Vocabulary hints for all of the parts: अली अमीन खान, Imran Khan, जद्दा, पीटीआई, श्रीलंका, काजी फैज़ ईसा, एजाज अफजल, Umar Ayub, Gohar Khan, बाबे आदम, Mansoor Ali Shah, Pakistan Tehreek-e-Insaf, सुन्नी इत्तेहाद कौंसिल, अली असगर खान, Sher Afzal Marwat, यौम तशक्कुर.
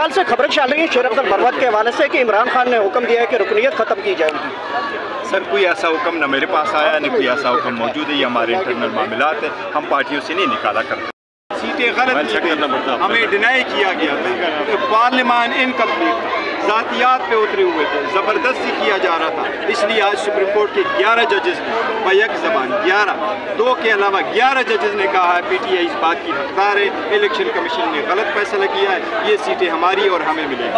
इस्लाल से खबर चल रही है शेर अफजल मरवत के हवाले से कि इमरान खान ने हुक्म दिया है कि रुकनियत ख़त्म की जाएगी। सर कोई ऐसा हुक्म ना मेरे पास आया ना कोई ऐसा हुक्म मौजूद है, ये हमारे इंटरनल मामला है, हम पार्टियों से नहीं निकाला करते। सीटें गलत थी, हमें डिनाई किया गया था, पार्लियामान इनकम्प्लीट था, ज़ातियात पे उतरे हुए थे, ज़बरदस्ती किया जा रहा था, इसलिए आज सुप्रीम कोर्ट के 11 जजेस ने बैक जबान 11 के अलावा 11 जजेस ने कहा है पीटीआई इस बात की हकदार है, इलेक्शन कमीशन ने गलत फैसला किया है, ये सीटें हमारी और हमें मिलेगी।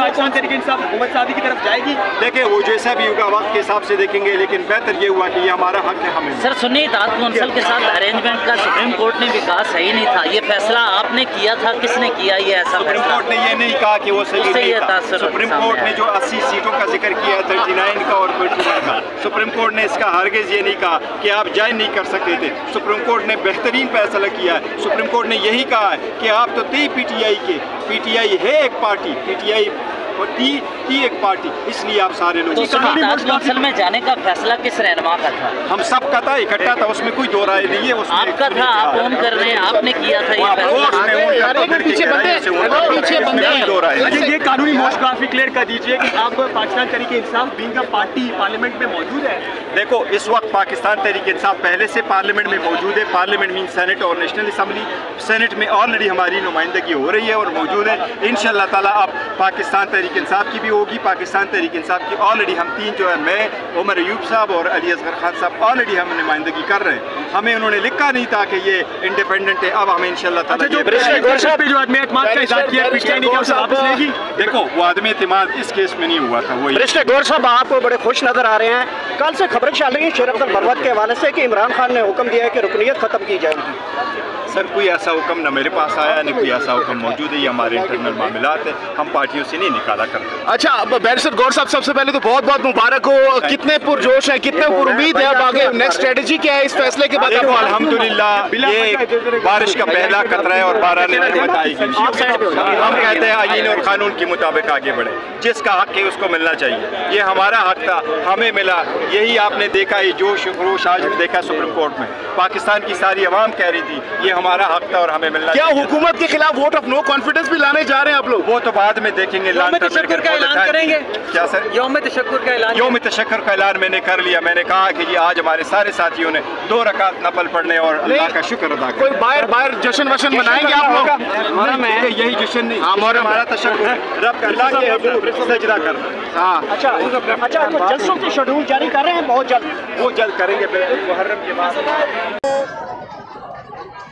पाकिस्तान तहरीक-ए-इंसाफ हुकूमत सादी की तरफ जाएगी, देखिए वो जैसा भी होगा वक्त के हिसाब से देखेंगे, लेकिन बेहतर ये हुआ कि ये हमारा हक है हमें। सर सुन्नी इत्तेहाद कौंसिल के साथ अरेंजमेंट का सुप्रीम कोर्ट ने भी कहा सही नहीं था, ये फैसला आपने किया था, किसने किया ये ऐसा? सुप्रीम कोर्ट ने ये नहीं कहा कि वो सही नहीं था। सुप्रीम कोर्ट ने जो 80 सीटों का जिक्र किया 39 का और 21 का, सुप्रीम कोर्ट ने इसका हरगिज ये नहीं कहा कि आप जायज़ नहीं कर सकते थे। सुप्रीम कोर्ट ने बेहतरीन फैसला किया है, सुप्रीम कोर्ट ने यही कहा है कि आप तो थे पीटीआई के, पीटीआई है एक पार्टी, पीटीआई की एक पार्टी, इसलिए आप सारे लोग। काउंसिल में जाने का फैसला किस रहनुमा का था? हम सब का था, इकट्ठा था, उसमें कोई दो राय नहीं है, आपका था, आप ओम कर रहे हैं, आपने किया था ये फैसला। ये कानूनी मोशकाफी क्लियर कर दीजिए कि आप Pakistan Tehreek Insaf being a party parliament में मौजूद है। देखो इस वक्त पाकिस्तान तहरीक इंसाफ पहले से पार्लियामेंट में मौजूद है, पार्लियामेंट मीन सेनेट और नेशनल असम्बली, सेनेट में ऑलरेडी हमारी नुमाइंदगी हो रही है और मौजूद है, इंशाल्लाह ताला अब पाकिस्तान तहरीक इंसाफ की भी होगी। पाकिस्तान तहरीक इंसाफ की ऑलरेडी हम तीन जो है, मैं, उमर अयूब साहब और अली असगर खान साहब, ऑलरेडी हम नुमाइंदगी कर रहे हैं, हमें उन्होंने लिखा नहीं था कि ये इंडिपेंडेंट है, अब हमें इंशाल्लाह ताला देखो वो आदमी एतमाद इस केस में नहीं हुआ था। वो बरिस्टर गौर साहब आप बड़े खुश नजर आ रहे हैं, कल से खबरें चल रही हैं शेर अफजल मरवत के हवाले से कि इमरान खान ने हुक्म दिया है कि रुकनियत ख़त्म की जाएगी। सर कोई ऐसा हुक्म ना मेरे पास आया ना कोई ऐसा हुक्म मौजूद है, ये हमारे इंटरनल मामला है, हम पार्टियों से नहीं निकाला करते। अच्छा अब बैरिस्टर गौर साहब सबसे पहले तो बहुत बहुत मुबारक हो, कितने पुरजोश हैं, कितने पुरुमीद हैं, अब आगे नेक्स्ट स्ट्रेटजी क्या है इस फैसले के बाद? अल्हम्दुलिल्लाह ये बारिश का पहला कतरा है और बारह ने रहमत आएगी, हम कहते हैं आईन और कानून के मुताबिक आगे बढ़े, जिसका हक है उसको मिलना चाहिए, ये हमारा हक था, हमें मिला, यही आपने देखा, ये जोश खरोश आज देखा सुप्रीम कोर्ट में, पाकिस्तान की सारी आवाम कह रही थी ये हमारा हक था और हमें मिलना। क्या हुकूमत के खिलाफ वोट ऑफ नो कॉन्फिडेंस भी लाने जा रहे हैं आप लोग? वो तो बाद में देखेंगे, क्या सर यौम तशक्कुर का ऐलान मैंने कर लिया, मैंने कहा कि ये आज हमारे सारे साथियों ने 2 रकात नफल पढ़ने और अल्लाह का शुक्र अदा किया। कोई बाहर बाहर जश्न वशन मनाएंगे आप लोग? यही जश्न नहीं, हमारा तशक्कुर रब का सजदा कर। अच्छा अच्छा जल्सों के शेड्यूल जारी कर रहे हैं, बहुत जल्द वो जल्द करेंगे मुहर्रम के बाद।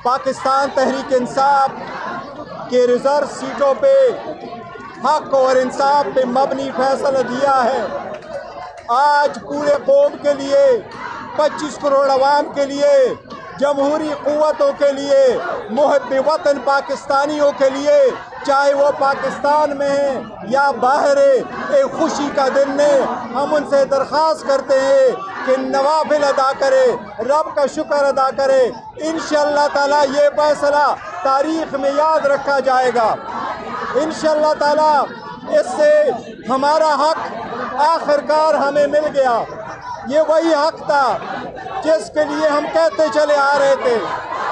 पाकिस्तान तहरीक इंसाफ के रिज़र्व सीटों पे हक और इंसाफ पे मबनी फैसला दिया है, आज पूरे कौम के लिए, 25 करोड़ आवाम के लिए, जमहूरी क़ुव्वतों के लिए, मुहब्ब वतन पाकिस्तानियों के लिए, चाहे वो पाकिस्तान में है या बाहर है, एक खुशी का दिन है। हम उनसे दरख्वास्त करते हैं कि नवाफिल अदा करे, रब का शुक्र अदा करे, इंशाअल्लाह ताला ये फैसला तारीख में याद रखा जाएगा, इंशाअल्लाह ताला इससे हमारा हक आखिरकार हमें मिल गया, ये वही हक था जिसके लिए हम कहते चले आ रहे थे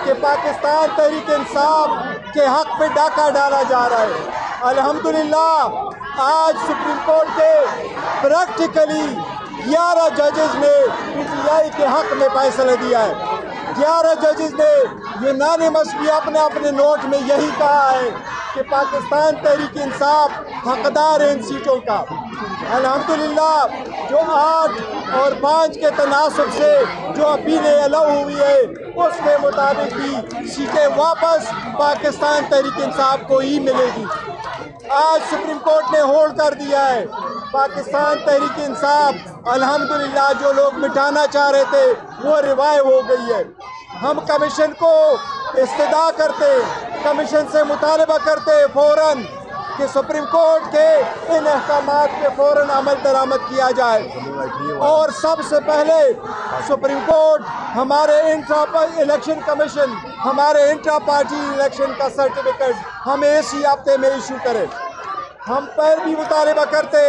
कि पाकिस्तान तहरीक इंसाफ के हक पे डाका डाला जा रहा है। अल्हम्दुलिल्लाह आज सुप्रीम कोर्ट के प्रैक्टिकली 11 जजेस ने पीटीआई के हक में फैसला दिया है, 11 जजेस ने यूनानिमस भी अपने अपने नोट में यही कहा है कि पाकिस्तान तहरीक इंसाफ हकदार है इन सीटों का। अल्हम्दुलिल्लाह जो 8 और 5 के तनासब से जो अपीलें अलग हुई है उसके मुताबिक भी सीटें वापस पाकिस्तान तहरीक इंसाफ को ही मिलेगी। आज सुप्रीम कोर्ट ने होल्ड कर दिया है पाकिस्तान तहरीक इंसाफ, अल्हम्दुलिल्लाह जो लोग मिटाना चाह रहे थे वो रिवाय हो गई है। हम कमीशन को इस्तदा करते, कमीशन से मुतालबा करते फ़ौरन कि सुप्रीम कोर्ट के इन अहकामात पे फ़ौरन अमल दरामद किया जाए, और सबसे पहले सुप्रीम कोर्ट हमारे इंट्रा इलेक्शन कमीशन, हमारे इंट्रा पार्टी इलेक्शन का सर्टिफिकेट हमें इसी हफ्ते में इशू करे। हम पर भी मुतालबा करते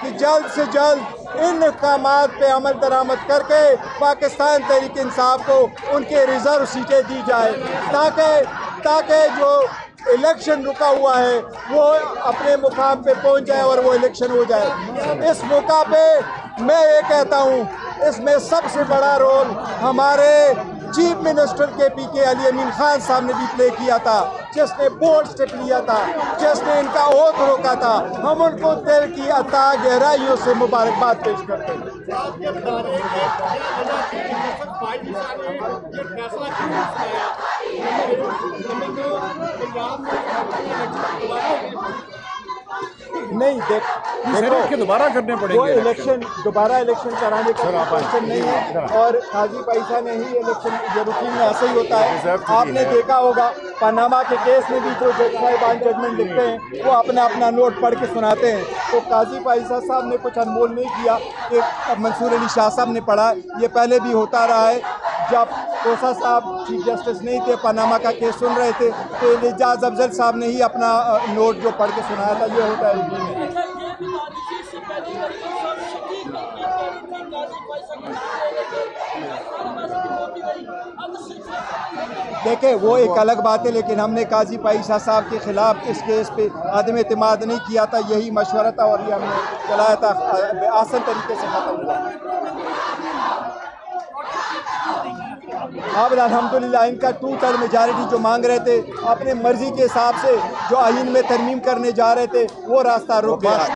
कि जल्द से जल्द इन अहकामात पे अमल दरामद करके पाकिस्तान तहरीक इंसाफ को उनके रिज़र्व सीटें दी जाए, ताकि जो इलेक्शन रुका हुआ है वो अपने मुकाम पे पहुंच जाए और वो इलेक्शन हो जाए। इस मौका पे मैं ये कहता हूँ, इसमें सबसे बड़ा रोल हमारे चीफ मिनिस्टर के अली अमीन खान साहब ने भी प्ले किया था, जिसने बोल्ड स्टेप लिया था, जिसने इनका ओथ रोका था। हम उनको दिल की अता गहराइयों से मुबारकबाद पेश करते हैं। नहीं देखो दोबारा करने पड़ेंगे इलेक्शन, दोबारा इलेक्शन कराने का क्वेश्चन नहीं है। और काजी फैज़ ने ही इलेक्शन ये रूटीन में ऐसा ही होता है। आपने देखा होगा पनामा के केस में भी जो जज साहिबान जजमेंट लिखते हैं वो अपना अपना नोट पढ़ के सुनाते हैं। तो काजी फैज़ ईसा साहब ने कुछ अनमोल नहीं किया कि मंसूर अली शाह साहब ने पढ़ा। ये पहले भी होता रहा है, जब कोसा साहब चीफ जस्टिस नहीं थे, पनामा का केस सुन रहे थे, तो एजाज अफजल साहब ने ही अपना नोट जो पढ़ के सुनाया था। ये होता है, देखे वो एक अलग बात है, लेकिन हमने काजी फैज़ ईसा साहब के खिलाफ इस केस पे आदम एतमाद नहीं किया था। यही मशवरा था और ये हमने चलाया था, आसान तरीके से खत्म हुआ। अब अलहमदुलिल्लाह इनका 2/3 मेजॉरिटी जो मांग रहे थे अपने मर्जी के हिसाब से जो आइन में तरमीम करने जा रहे थे वो रास्ता रुक गया।